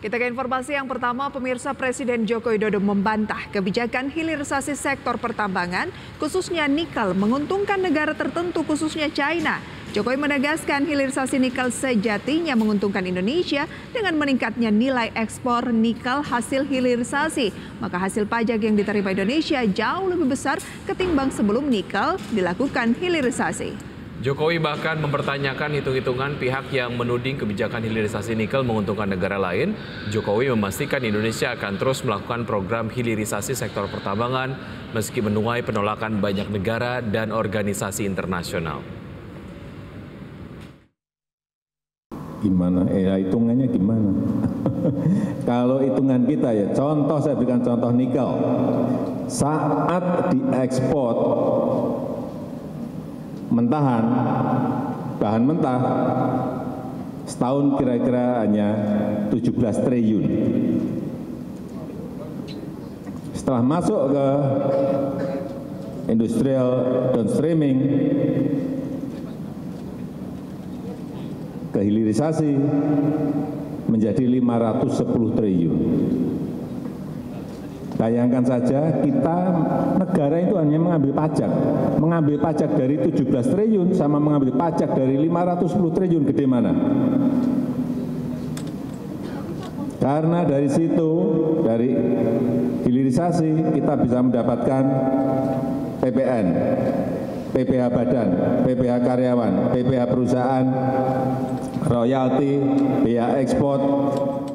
Kita ke informasi yang pertama, pemirsa. Presiden Joko Widodo membantah kebijakan hilirisasi sektor pertambangan, khususnya nikel, menguntungkan negara tertentu, khususnya China. Jokowi menegaskan hilirisasi nikel sejatinya menguntungkan Indonesia dengan meningkatnya nilai ekspor nikel hasil hilirisasi. Maka hasil pajak yang diterima Indonesia jauh lebih besar ketimbang sebelum nikel dilakukan hilirisasi. Jokowi bahkan mempertanyakan hitung-hitungan pihak yang menuding kebijakan hilirisasi nikel menguntungkan negara lain. Jokowi memastikan Indonesia akan terus melakukan program hilirisasi sektor pertambangan meski menuai penolakan banyak negara dan organisasi internasional. Gimana? Ya hitungannya gimana? Kalau hitungan kita ya, contoh saya berikan contoh nikel. Saat diekspor mentahan, bahan mentah setahun kira-kira hanya 17 triliun. Setelah masuk ke industrial downstreaming, ke hilirisasi menjadi 510 triliun. Bayangkan saja kita negara itu hanya mengambil pajak dari 17 triliun sama mengambil pajak dari 510 triliun, gede mana? Karena dari situ, dari hilirisasi kita bisa mendapatkan PPN, PPH badan, PPH karyawan, PPH perusahaan, royalti, biaya ekspor,